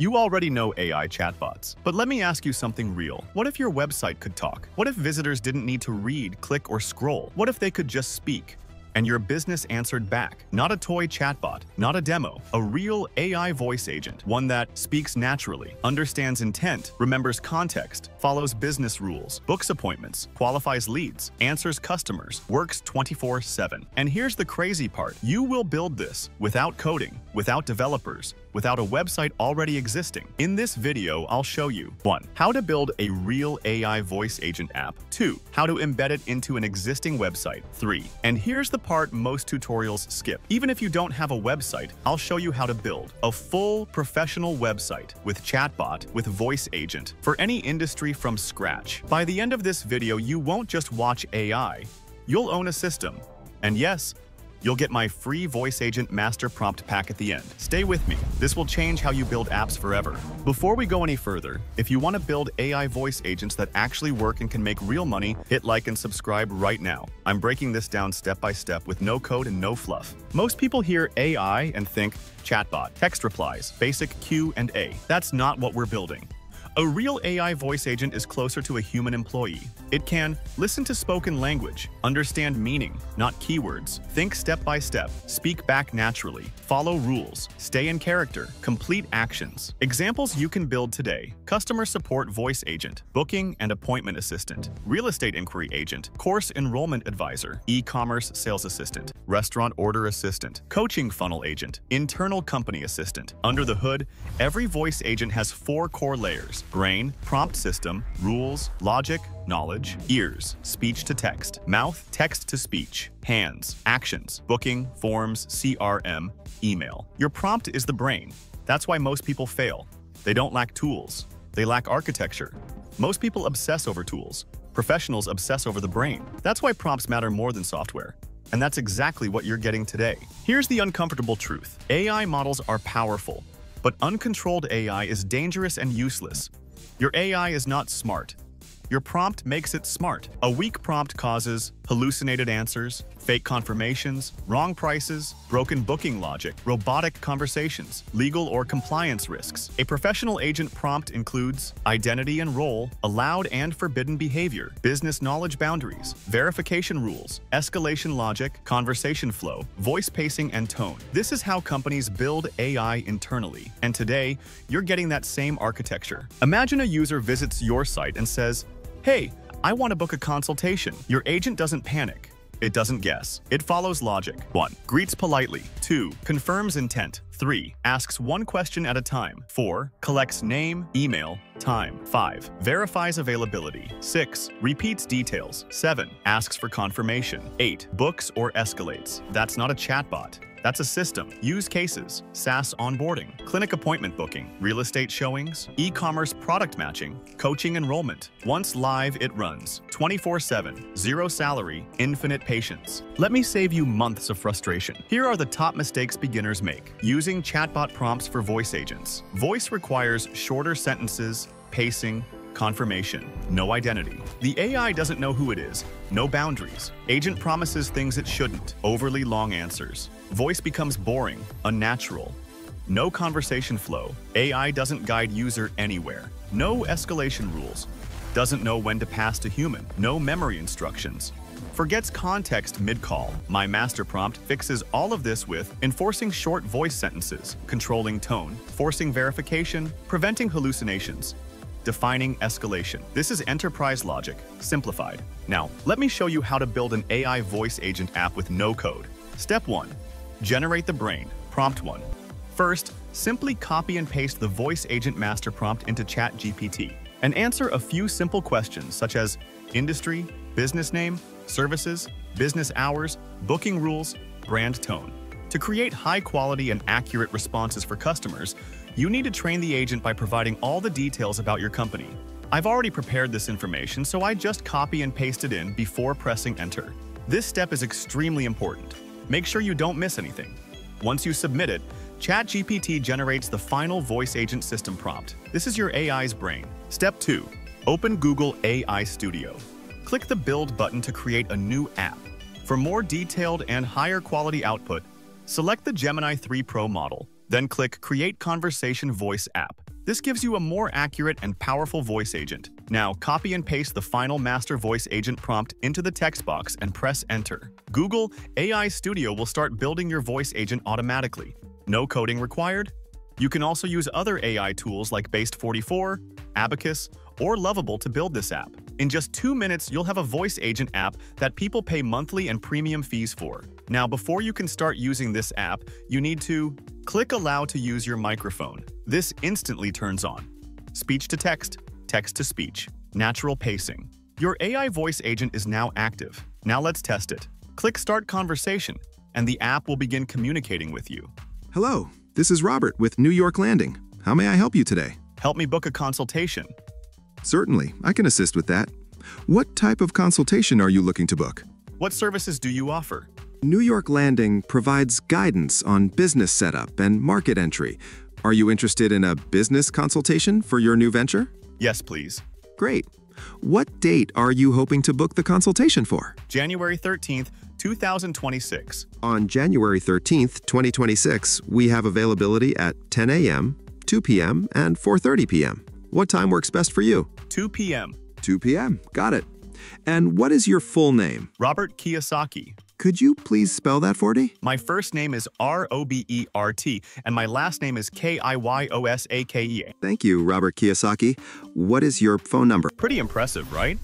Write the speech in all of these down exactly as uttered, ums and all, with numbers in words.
You already know A I chatbots, but let me ask you something real. What if your website could talk? What if visitors didn't need to read, click, or scroll? What if they could just speak? And your business answered back. Not a toy chatbot, not a demo, a real A I voice agent, one that speaks naturally, understands intent, remembers context, follows business rules, books appointments, qualifies leads, answers customers, works twenty-four seven. And here's the crazy part. You will build this without coding, without developers, without a website already existing. In this video, I'll show you one How to build a real A I voice agent app, two How to embed it into an existing website, three And here's the part most tutorials skip. Even if you don't have a website, I'll show you how to build a full professional website with chatbot, with voice agent, for any industry from scratch. By the end of this video, you won't just watch A I, you'll own a system. And yes, you'll get my free voice agent master prompt pack at the end. Stay with me. This will change how you build apps forever. Before we go any further, if you want to build A I voice agents that actually work and can make real money, hit like and subscribe right now. I'm breaking this down step by step with no code and no fluff. Most people hear A I and think chatbot, text replies, basic Q and A. That's not what we're building. A real A I voice agent is closer to a human employee. It can listen to spoken language, understand meaning, not keywords, think step by step, speak back naturally, follow rules, stay in character, complete actions. Examples you can build today: customer support voice agent, booking and appointment assistant, real estate inquiry agent, course enrollment advisor, e-commerce sales assistant, restaurant order assistant, coaching funnel agent, internal company assistant. Under the hood, every voice agent has four core layers: brain, prompt system, rules, logic, knowledge, ears, speech to text, mouth, text to speech, hands, actions, booking, forms, C R M, email. Your prompt is the brain. That's why most people fail. They don't lack tools. They lack architecture. Most people obsess over tools. Professionals obsess over the brain. That's why prompts matter more than software. And that's exactly what you're getting today. Here's the uncomfortable truth. A I models are powerful, but uncontrolled A I is dangerous and useless. Your A I is not smart. Your prompt makes it smart. A weak prompt causes hallucinated answers, fake confirmations, wrong prices, broken booking logic, robotic conversations, legal or compliance risks. A professional agent prompt includes identity and role, allowed and forbidden behavior, business knowledge boundaries, verification rules, escalation logic, conversation flow, voice pacing and tone. This is how companies build A I internally. And today, you're getting that same architecture. Imagine a user visits your site and says, "Hey, I want to book a consultation." Your agent doesn't panic. It doesn't guess. It follows logic. one Greets politely. two Confirms intent. three Asks one question at a time. four Collects name, email, time. five Verifies availability. six Repeats details. seven Asks for confirmation. eight Books or escalates. That's not a chatbot. That's a system. Use cases: SaaS onboarding, clinic appointment booking, real estate showings, e-commerce product matching, coaching enrollment. Once live, it runs twenty-four seven, zero salary, infinite patience. Let me save you months of frustration. Here are the top mistakes beginners make. Using chatbot prompts for voice agents. Voice requires shorter sentences, pacing, confirmation, no identity. The A I doesn't know who it is, no boundaries. Agent promises things it shouldn't, overly long answers. Voice becomes boring, unnatural. No conversation flow. A I doesn't guide user anywhere. No escalation rules. Doesn't know when to pass to human. No memory instructions. Forgets context mid-call. My master prompt fixes all of this with enforcing short voice sentences, controlling tone, forcing verification, preventing hallucinations, defining escalation. This is enterprise logic, simplified. Now, let me show you how to build an A I voice agent app with no code. Step one. Generate the brain, prompt one. First, simply copy and paste the voice agent master prompt into ChatGPT and answer a few simple questions such as industry, business name, services, business hours, booking rules, brand tone. To create high-quality and accurate responses for customers, you need to train the agent by providing all the details about your company. I've already prepared this information, so I just copy and paste it in before pressing enter. This step is extremely important. Make sure you don't miss anything. Once you submit it, ChatGPT generates the final voice agent system prompt. This is your A I's brain. Step two. Open Google A I Studio. Click the Build button to create a new app. For more detailed and higher quality output, select the Gemini three Pro model, then click Create Conversation Voice App. This gives you a more accurate and powerful voice agent. Now, copy and paste the final master voice agent prompt into the text box and press Enter. Google A I Studio will start building your voice agent automatically. No coding required. You can also use other A I tools like Base forty-four, Abacus, or Lovable to build this app. In just two minutes, you'll have a voice agent app that people pay monthly and premium fees for. Now, before you can start using this app, you need to click Allow to use your microphone. This instantly turns on. Speech to text, text to speech, natural pacing. Your A I voice agent is now active. Now let's test it. Click Start Conversation, and the app will begin communicating with you. Hello, this is Robert with New York Landing. How may I help you today? Help me book a consultation. Certainly, I can assist with that. What type of consultation are you looking to book? What services do you offer? New York Landing provides guidance on business setup and market entry. Are you interested in a business consultation for your new venture? Yes, please. Great. What date are you hoping to book the consultation for? January thirteenth, two thousand twenty-six. On January thirteenth, twenty twenty-six, we have availability at ten A M, two P M, and four thirty P M What time works best for you? two P M two P M Got it. And what is your full name? Robert Kiyosaki. Could you please spell that for me? My first name is R O B E R T, and my last name is K I Y O S A K E. Thank you, Robert Kiyosaki. What is your phone number? Pretty impressive, right?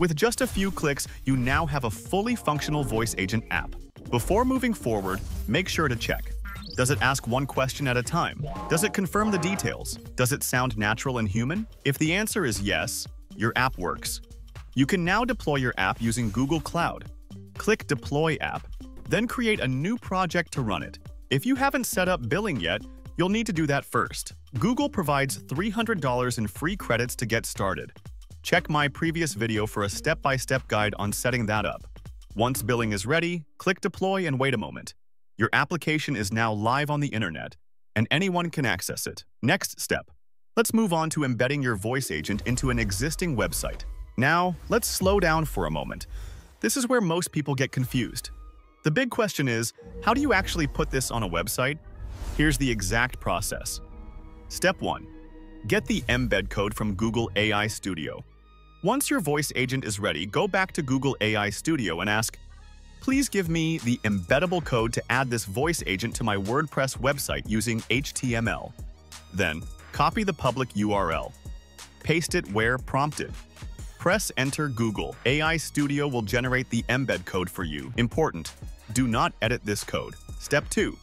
With just a few clicks, you now have a fully functional voice agent app. Before moving forward, make sure to check. Does it ask one question at a time? Does it confirm the details? Does it sound natural and human? If the answer is yes, your app works. You can now deploy your app using Google Cloud. Click Deploy App, then create a new project to run it. If you haven't set up billing yet, you'll need to do that first. Google provides three hundred dollars in free credits to get started. Check my previous video for a step-by-step guide on setting that up. Once billing is ready, click Deploy and wait a moment. Your application is now live on the internet, and anyone can access it. Next step. Let's move on to embedding your voice agent into an existing website. Now, let's slow down for a moment. This is where most people get confused. The big question is, how do you actually put this on a website? Here's the exact process. Step one. Get the embed code from Google A I Studio. Once your voice agent is ready, go back to Google A I Studio and ask, please give me the embeddable code to add this voice agent to my WordPress website using H T M L. Then, copy the public U R L. Paste it where prompted. Press Enter Google. A I Studio will generate the embed code for you. Important, do not edit this code. Step two,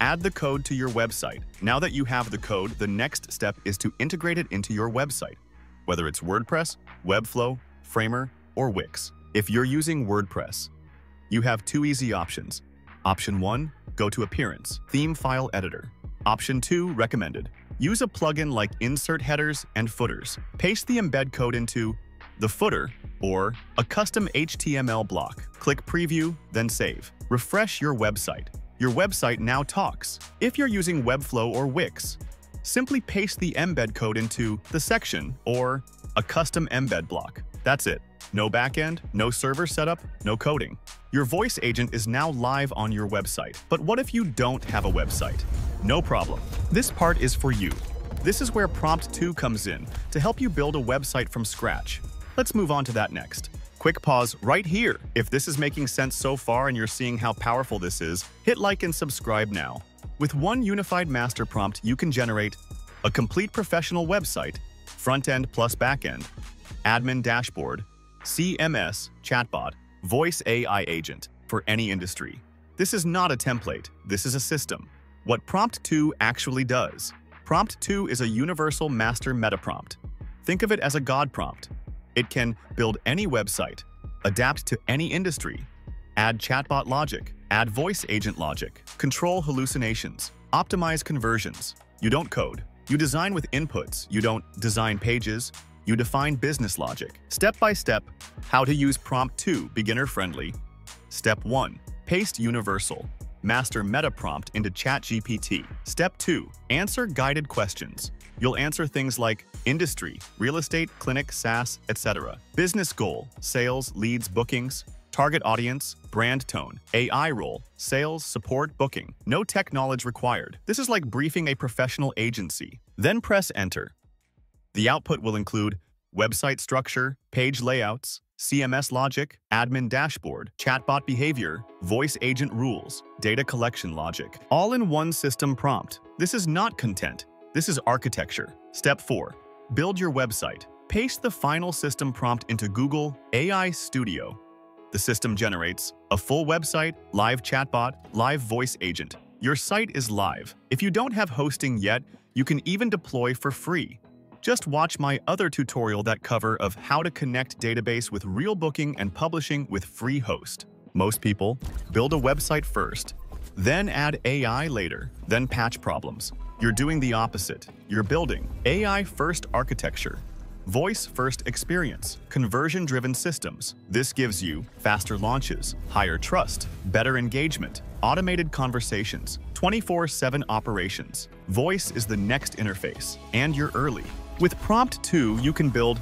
add the code to your website. Now that you have the code, the next step is to integrate it into your website, whether it's WordPress, Webflow, Framer, or Wix. If you're using WordPress, you have two easy options. Option one, go to Appearance, Theme File Editor. Option two, Recommended. Use a plugin like Insert Headers and Footers. Paste the embed code into the footer or a custom H T M L block. Click Preview, then Save. Refresh your website. Your website now talks. If you're using Webflow or Wix, simply paste the embed code into the section or a custom embed block. That's it. No backend, no server setup, no coding. Your voice agent is now live on your website. But what if you don't have a website? No problem. This part is for you. This is where Prompt two comes in to help you build a website from scratch. Let's move on to that next. Quick pause right here. If this is making sense so far and you're seeing how powerful this is, hit like and subscribe now. With one unified master prompt, you can generate a complete professional website, front-end plus back-end, admin dashboard, C M S, chatbot, voice A I agent for any industry. This is not a template, this is a system. What Prompt two actually does. Prompt two is a universal master metaprompt. Think of it as a God prompt. It can build any website, adapt to any industry, add chatbot logic, add voice agent logic, control hallucinations, optimize conversions. You don't code. You design with inputs. You don't design pages. You define business logic. Step by step, how to use Prompt two, beginner friendly. Step one, paste universal master meta prompt into ChatGPT. Step two, answer guided questions. You'll answer things like industry, real estate, clinic, SaaS, et cetera. Business goal, sales, leads, bookings. Target audience, brand tone, A I role, sales, support, booking. No tech knowledge required. This is like briefing a professional agency. Then press enter. The output will include website structure, page layouts, C M S logic, admin dashboard, chatbot behavior, voice agent rules, data collection logic, all in one system prompt. This is not content. This is architecture. Step four, build your website. Paste the final system prompt into Google A I Studio. The system generates a full website, live chatbot, live voice agent. Your site is live. If you don't have hosting yet, you can even deploy for free. Just watch my other tutorial that cover of how to connect database with real booking and publishing with free host. Most people build a website first, then add A I later, then patch problems. You're doing the opposite. You're building A I first architecture. Voice-first experience, conversion-driven systems. This gives you faster launches, higher trust, better engagement, automated conversations, twenty-four seven operations. Voice is the next interface, and you're early. With Prompt two, you can build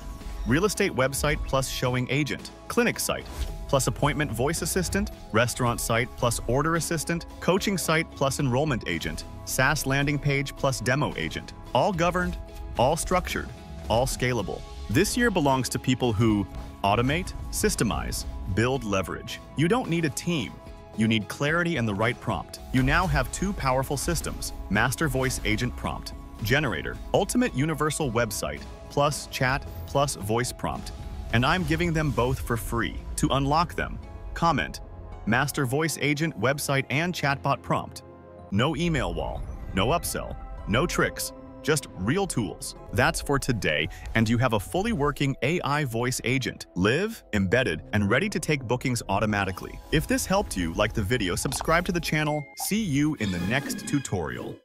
real estate website plus showing agent, clinic site plus appointment voice assistant, restaurant site plus order assistant, coaching site plus enrollment agent, SaaS landing page plus demo agent. All governed, all structured, all scalable. This year belongs to people who automate, systemize, build leverage. You don't need a team. You need clarity and the right prompt. You now have two powerful systems, Master Voice Agent Prompt Generator, Ultimate Universal Website, plus Chat, plus Voice Prompt. And I'm giving them both for free. To unlock them, comment, Master Voice Agent Website and Chatbot Prompt. No email wall, no upsell, no tricks. Just real tools. That's for today, and you have a fully working A I voice agent, live, embedded, and ready to take bookings automatically. If this helped you, like the video, subscribe to the channel. See you in the next tutorial.